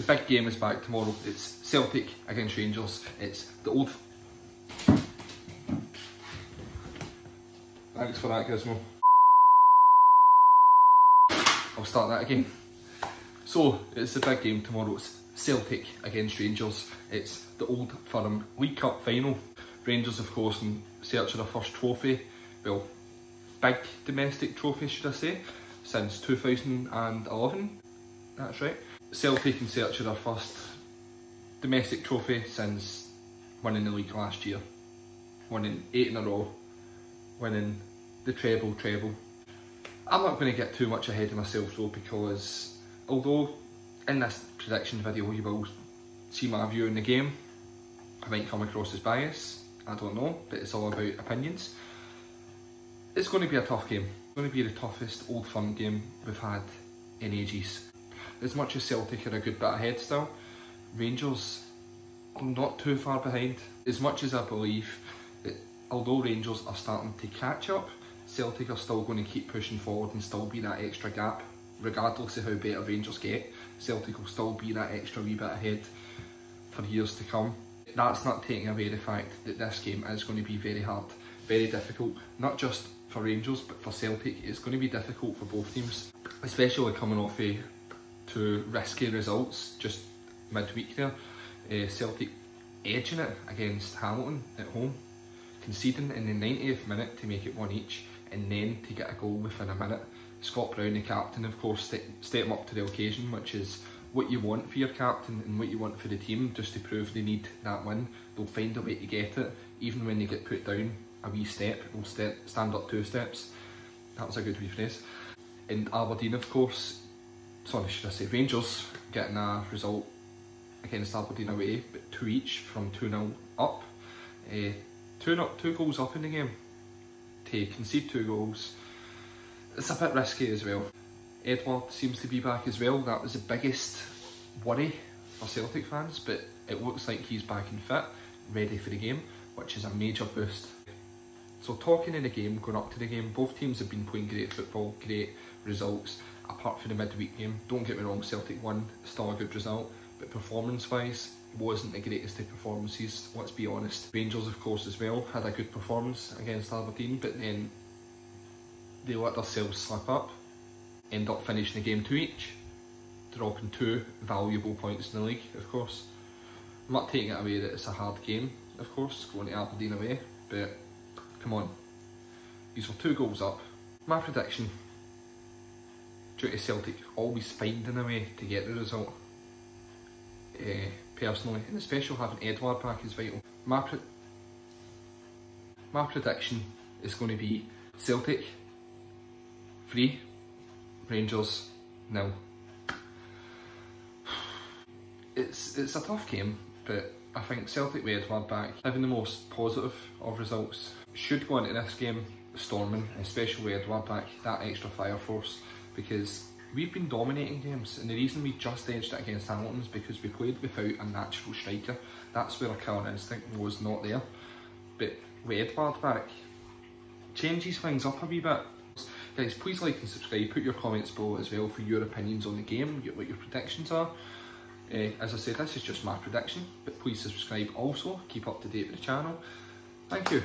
The big game is back tomorrow. It's Celtic against Rangers. It's the old... Thanks for that, Gizmo. I'll start that again. So, it's the big game tomorrow. It's Celtic against Rangers. It's the Old Firm League Cup Final. Rangers, of course, in search of their first trophy. Well, big domestic trophy, should I say, since 2011. That's right. Celtic in search of their first domestic trophy since winning the league last year. Winning 8 in a row. Winning the treble. I'm not going to get too much ahead of myself though, because although in this prediction video you will see my view on the game, I might come across as biased, I don't know, but it's all about opinions. It's going to be a tough game. It's going to be the toughest Old Firm game we've had in ages. As much as Celtic are a good bit ahead still, Rangers are not too far behind. As much as I believe that although Rangers are starting to catch up, Celtic are still going to keep pushing forward and still be that extra gap. Regardless of how better Rangers get, Celtic will still be that extra wee bit ahead for years to come. That's not taking away the fact that this game is going to be very hard, very difficult, not just for Rangers but for Celtic. It's going to be difficult for both teams, especially coming off a two risky results just midweek there. Celtic edging it against Hamilton at home, conceding in the 90th minute to make it 1-1, and then to get a goal within a minute. Scott Brown, the captain, of course, stepping up to the occasion, which is what you want for your captain and what you want for the team, just to prove they need that win. They'll find a way to get it, even when they get put down a wee step, they'll stand up 2 steps. That was a good wee phrase. And Aberdeen, of course, sorry, should I say Rangers, getting a result against Aberdeen away, but 2 each from 2-0 up. 2 goals up in the game, to concede 2 goals. It's a bit risky as well. Edouard seems to be back as well. That was the biggest worry for Celtic fans, but it looks like he's back and fit, ready for the game, which is a major boost. So talking in the game, going up to the game, both teams have been playing great football, great results, apart from the midweek game. Don't get me wrong, Celtic won, still a good result, but performance-wise, wasn't the greatest of performances, let's be honest. Rangers, of course, as well, had a good performance against Aberdeen, but then they let themselves slip up, end up finishing the game 2 each, dropping 2 valuable points in the league, of course. I'm not taking it away that it's a hard game, of course, going to Aberdeen away, but come on, these were 2 goals up. My prediction, due to Celtic always finding a way to get the result, personally, and especially having Edouard back is vital. My prediction is going to be Celtic 3, Rangers 0. It's a tough game, but I think Celtic with Edouard back, having the most positive of results, should go into this game storming, especially with Edouard back, that extra fire force, because we've been dominating games, and the reason we just edged it against Hamilton is because we played without a natural striker. That's where our killer instinct was not there. But with Edouard back, changes things up a wee bit. Guys, please like and subscribe, put your comments below as well for your opinions on the game, what your predictions are. As I said, this is just my prediction, but please subscribe also, keep up to date with the channel. Thank you.